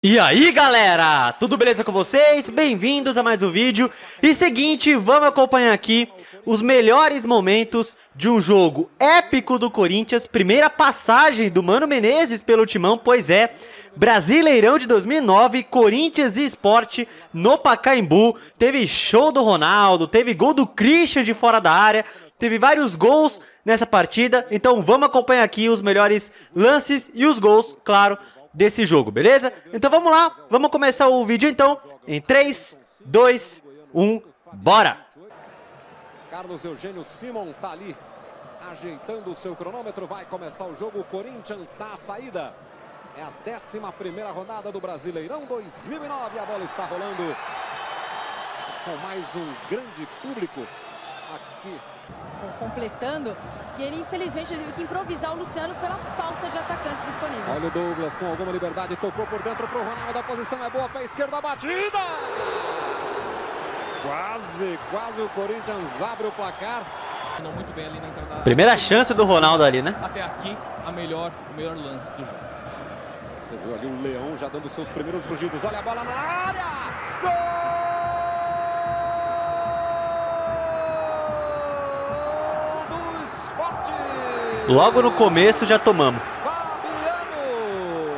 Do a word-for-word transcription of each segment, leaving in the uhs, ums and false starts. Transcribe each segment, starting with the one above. E aí galera, tudo beleza com vocês? Bem-vindos a mais um vídeo. E seguinte, vamos acompanhar aqui os melhores momentos de um jogo épico do Corinthians. Primeira passagem do Mano Menezes pelo Timão, pois é, Brasileirão de dois mil e nove, Corinthians e Sport no Pacaembu. Teve show do Ronaldo, teve gol do Cristian de fora da área, teve vários gols nessa partida. Então vamos acompanhar aqui os melhores lances e os gols, claro, desse jogo, beleza? Então vamos lá, vamos começar o vídeo então, em três, dois, um, bora! Carlos Eugênio Simon tá ali, ajeitando o seu cronômetro, vai começar o jogo, o Corinthians dá a saída. É a décima primeira rodada do Brasileirão dois mil e nove, a bola está rolando com mais um grande público aqui. Completando, e ele infelizmente ele teve que improvisar o Luciano pela falta de atacante disponível. Olha o Douglas com alguma liberdade, tocou por dentro pro Ronaldo, a posição é boa, para a esquerda, batida! Quase, quase o Corinthians abre o placar. Muito bem ali na entrada. Primeira chance do Ronaldo ali, né? Até aqui, a melhor, o melhor lance do jogo. Você viu ali o Leão já dando seus primeiros rugidos, olha a bola na área! Gol! Logo no começo já tomamos. Fabiano,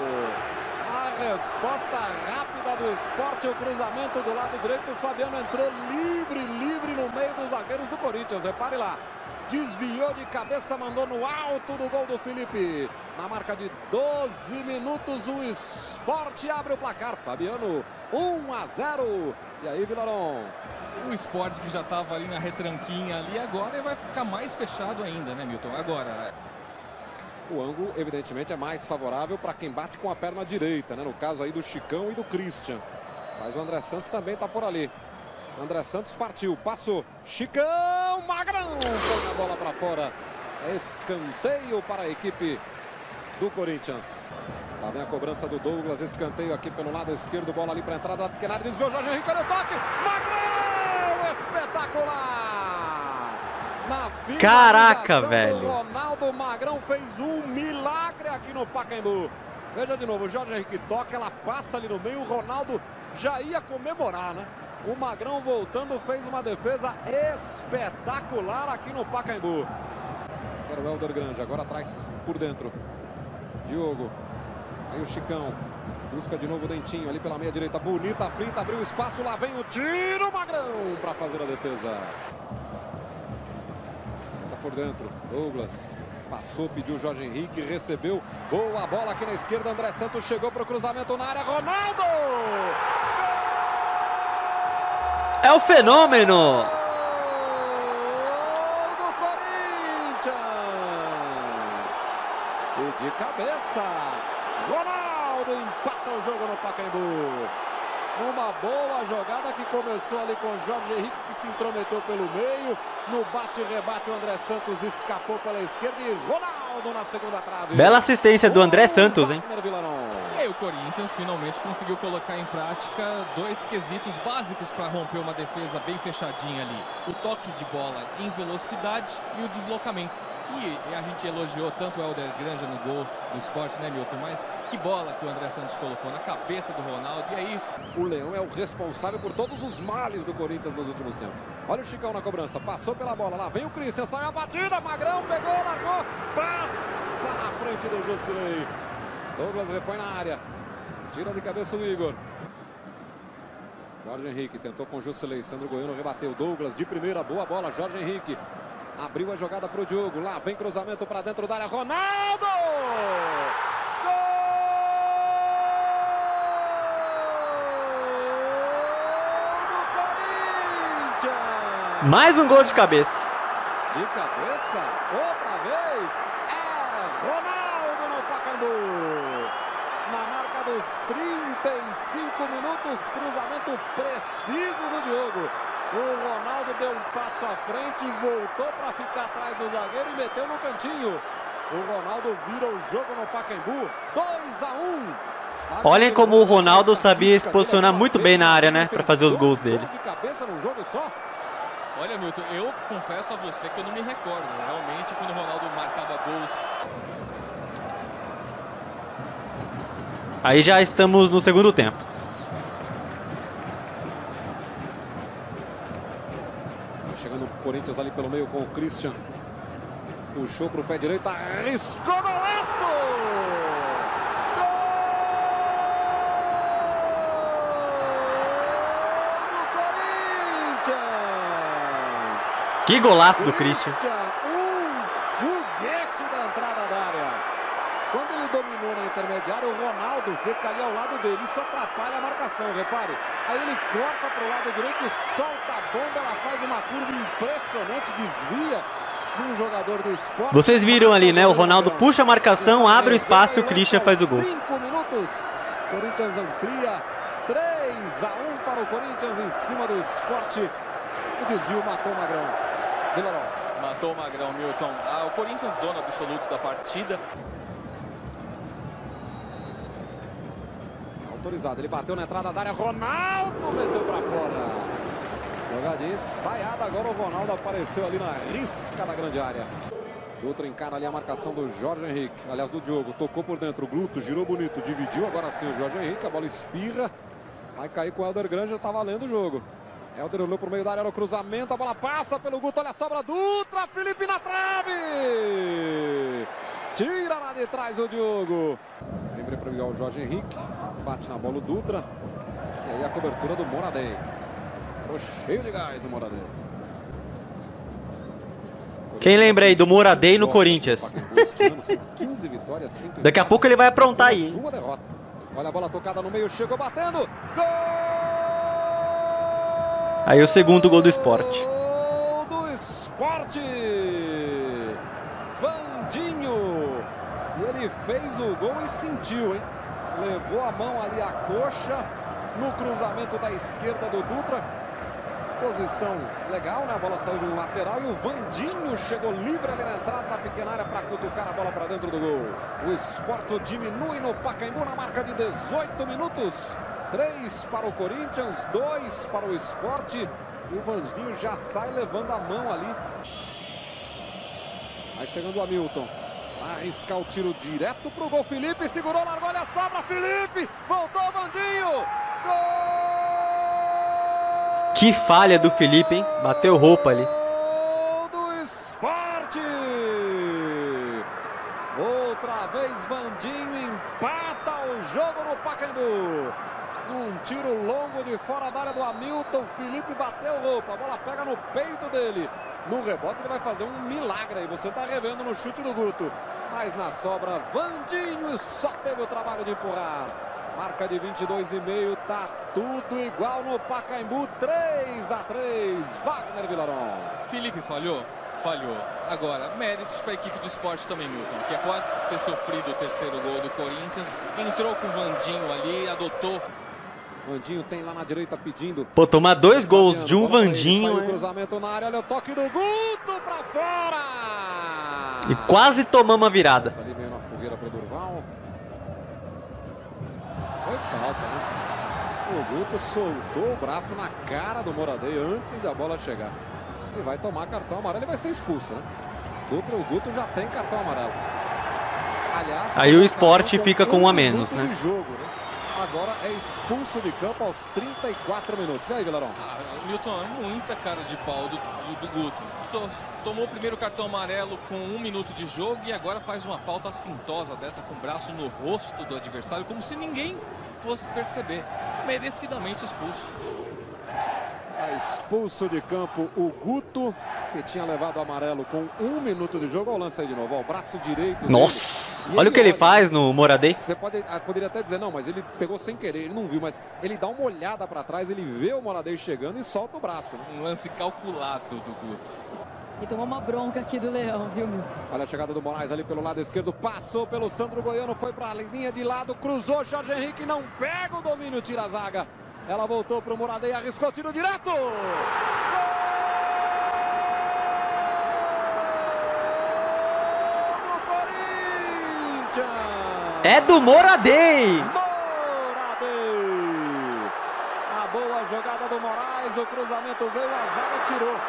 a resposta rápida do Sport, o cruzamento do lado direito, o Fabiano entrou livre, livre no meio dos zagueiros do Corinthians, repare lá. Desviou de cabeça, mandou no alto do gol do Felipe. Na marca de doze minutos, o Sport abre o placar, Fabiano, um a zero. E aí, Villaron? O Sport que já estava ali na retranquinha ali, agora vai ficar mais fechado ainda, né, Milton? Agora. O ângulo, evidentemente, é mais favorável para quem bate com a perna direita, né? No caso aí do Chicão e do Cristian. Mas o André Santos também está por ali. André Santos partiu, passou. Chicão, Magrão, põe a bola para fora. Escanteio para a equipe do Corinthians. Tá bem a cobrança do Douglas, escanteio aqui pelo lado esquerdo, bola ali para a entrada da pequena área, desviou Jorge Henrique, olha o toque, Magrão, espetacular! Na fila, caraca, velho! Ronaldo Magrão fez um milagre aqui no Pacaembu. Veja de novo, o Jorge Henrique toca, ela passa ali no meio, o Ronaldo já ia comemorar, né? O Magrão voltando fez uma defesa espetacular aqui no Pacaembu. Quero o Helder Grande, agora atrás por dentro. Diogo. Aí o Chicão busca de novo o Dentinho ali pela meia direita, bonita a finta, abriu espaço, lá vem o tiro, Magrão para fazer a defesa. Tá por dentro, Douglas passou, pediu o Jorge Henrique, recebeu, boa bola aqui na esquerda, André Santos chegou para o cruzamento na área, Ronaldo! É o fenômeno! Gol do Corinthians! E de cabeça! Ronaldo empata o jogo no Pacaembu. Uma boa jogada que começou ali com o Jorge Henrique, que se intrometeu pelo meio. No bate-rebate o André Santos escapou pela esquerda e Ronaldo na segunda trave. Bela assistência do André Santos, hein? E aí o Corinthians finalmente conseguiu colocar em prática dois quesitos básicos para romper uma defesa bem fechadinha ali. O toque de bola em velocidade e o deslocamento. E a gente elogiou tanto o Helder Grande no gol do Sport, né, Milton? Mas que bola que o André Santos colocou na cabeça do Ronaldo. E aí o Leão é o responsável por todos os males do Corinthians nos últimos tempos. Olha o Chicão na cobrança, passou pela bola, lá vem o Cristian, sai a batida, Magrão pegou, largou, passa na frente do Juscelei. Douglas repõe na área, tira de cabeça o Igor. Jorge Henrique tentou com o Juscelei, Sandro Goiano rebateu, Douglas de primeira, boa bola, Jorge Henrique. Abriu a jogada para o Diogo, lá vem cruzamento para dentro da área, Ronaldo! Gol do Corinthians! Mais um gol de cabeça. De cabeça, outra vez, é Ronaldo no Pacaembu. Na marca dos trinta e cinco minutos, cruzamento preciso do Diogo. O Ronaldo deu um passo à frente, voltou para ficar atrás do zagueiro e meteu no cantinho. O Ronaldo vira o jogo no Pacaembu, dois a um. Olhem como o Ronaldo sabia se posicionar muito bem na área, né? Para fazer os gols dele. De cabeça num jogo só. Olha, Milton, eu confesso a você que eu não me recordo. Realmente, quando o Ronaldo marcava gols... Aí já estamos no segundo tempo. Chegando o Corinthians ali pelo meio com o Cristian. Puxou para o pé direito, arriscou o golaço! Que golaço do Cristian! Um foguete na entrada da área. Quando ele dominou na intermediária, o Ronaldo fica ali ao lado dele. Isso atrapalha a marcação, repare. Aí ele corta para o lado direito, solta a bomba, ela faz uma curva impressionante, desvia de um jogador do Sport. Vocês viram ali, né? O Ronaldo puxa a marcação, abre o espaço e o Cristian faz o gol. cinco minutos, Corinthians amplia. três a um para o Corinthians em cima do Sport. O desvio matou o Magrão. Villaron. Matou o Magrão, Milton. Ah, o Corinthians dono absoluto da partida. Autorizado, ele bateu na entrada da área. Ronaldo meteu pra fora. Jogada ensaiada, agora o Ronaldo apareceu ali na risca da grande área. Dutra encara ali a marcação do Jorge Henrique. Aliás, do Diogo. Tocou por dentro, o Guto girou bonito, dividiu. Agora sim o Jorge Henrique, a bola espirra. Vai cair com o Helder Grande, já tá valendo o jogo. Helder olhou pro meio da área, no cruzamento, a bola passa pelo Guto, olha a sobra, Dutra, Felipe na trave! Tira lá de trás o Diogo. Lembrei para ligar o Jorge Henrique, bate na bola o Dutra. E aí a cobertura do Morodei. Entrou cheio de gás o Morodei. Quem lembra aí do Morodei no Corinthians? Daqui a pouco ele vai aprontar aí. Olha a bola tocada no meio, chegou batendo. Gol! Aí o segundo gol do Sport. Gol do Sport! Vandinho! E ele fez o gol e sentiu, hein? Levou a mão ali à coxa no cruzamento da esquerda do Dutra. Posição legal, né? A bola saiu de um lateral e o Vandinho chegou livre ali na entrada da pequena área para cutucar a bola para dentro do gol. O Sport diminui no Pacaembu na marca de dezoito minutos. três para o Corinthians, dois para o Sport. E o Vandinho já sai levando a mão ali. Vai chegando o Hamilton. Arriscar o tiro direto para o gol. Felipe segurou, largou, olha a sobra. Felipe voltou, Vandinho. Gol! Que falha do Felipe, hein? Bateu roupa ali. Gol do Sport! Outra vez, Vandinho empata o jogo no Pacaembu. Um tiro longo de fora da área do Hamilton, Felipe bateu roupa, a bola pega no peito dele. No rebote ele vai fazer um milagre, aí você tá revendo no chute do Guto. Mas na sobra, Vandinho só teve o trabalho de empurrar. Marca de vinte e dois e meio, tá tudo igual no Pacaembu, três a três, Wagner Villaron. Felipe falhou? Falhou. Agora, méritos para a equipe do Sport também, Milton, que após ter sofrido o terceiro gol do Corinthians, entrou com o Vandinho ali, adotou. Vandinho tem lá na direita pedindo. Pô, tomar dois gols de um Vandinho. Saiu o cruzamento na área, olha o toque do Guto pra fora. E quase tomamos a virada. Ali meio na fogueira pro Durval. Foi falta, né? O Guto soltou o braço na cara do Morodei antes da bola chegar. Ele vai tomar cartão amarelo e vai ser expulso, né? Dutra, o Guto já tem cartão amarelo. Aliás, aí o Sport fica com um a menos, né? Agora é expulso de campo aos trinta e quatro minutos. E aí, Villaron? Ah, Milton, é muita cara de pau do, do, do Guto. Só tomou o primeiro cartão amarelo com um minuto de jogo e agora faz uma falta assintosa dessa com o braço no rosto do adversário, como se ninguém fosse perceber. Merecidamente expulso. Tá expulso de campo o Guto, que tinha levado o amarelo com um minuto de jogo. Olha o lance aí de novo, ó, o braço direito. Nossa! Dele. E olha o que ele olha, faz no Morodei. Você pode, poderia até dizer, não, mas ele pegou sem querer, ele não viu, mas ele dá uma olhada para trás, ele vê o Morodei chegando e solta o braço. Né? Um lance calculado do Guto. E tomou uma bronca aqui do Leão, viu, Milton? Olha a chegada do Moraes ali pelo lado esquerdo, passou pelo Sandro Goiano, foi para a linha de lado, cruzou, Jorge Henrique não pega o domínio, tira a zaga. Ela voltou para o Morodei, arriscou, tiro direto! É do Morodei! Morodei! A boa jogada do Moraes, o cruzamento veio, a zaga tirou.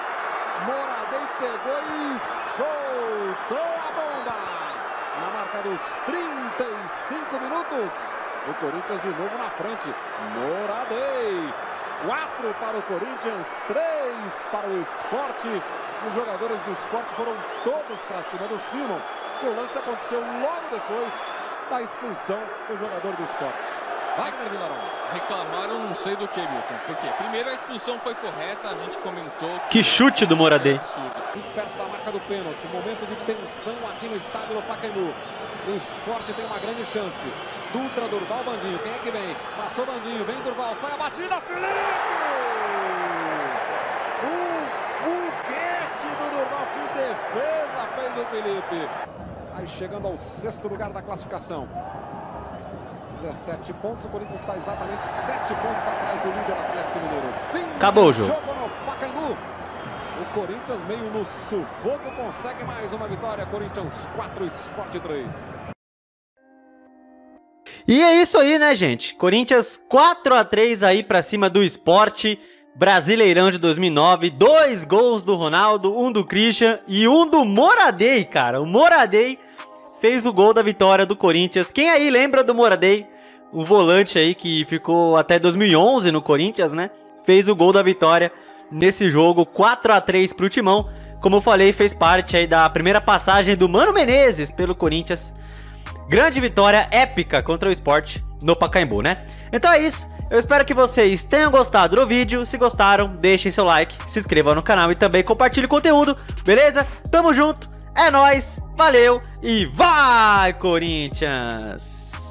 Morodei pegou e soltou a bomba. na marca dos trinta e cinco minutos. O Corinthians de novo na frente. Morodei. Quatro para o Corinthians, três para o Sport. Os jogadores do Sport foram todos para cima do Simon. E o lance aconteceu logo depois da expulsão do jogador do Sport. Wagner Villaron. Reclamaram não sei do que, Milton. Por quê? Primeiro, a expulsão foi correta, a gente comentou... Que chute do Morodei. Muito perto da marca do pênalti. Momento de tensão aqui no estádio do Pacaembu. O Sport tem uma grande chance. Dutra, Durval, Vandinho. Quem é que vem? Passou Vandinho, vem Durval. Sai a batida, Felipe! O foguete do Durval. Que defesa fez o Felipe. Aí chegando ao sexto lugar da classificação. dezessete pontos, o Corinthians está exatamente sete pontos atrás do líder Atlético Mineiro. Fim Acabou o jogo. jogo no Pacaembu. O Corinthians meio no sufoco consegue mais uma vitória. Corinthians quatro, Sport três. E é isso aí, né, gente? Corinthians quatro a três aí pra cima do Sport. Brasileirão de dois mil e nove, dois gols do Ronaldo, um do Cristian e um do Morodei, cara. O Morodei fez o gol da vitória do Corinthians. Quem aí lembra do Morodei? O volante aí que ficou até dois mil e onze no Corinthians, né? Fez o gol da vitória nesse jogo, quatro a três pro Timão. Como eu falei, fez parte aí da primeira passagem do Mano Menezes pelo Corinthians. Grande vitória épica contra o Sport no Pacaembu, né? Então é isso. Eu espero que vocês tenham gostado do vídeo. Se gostaram, deixem seu like, se inscrevam no canal e também compartilhem o conteúdo, beleza? Tamo junto! É nóis, valeu e vai, Corinthians!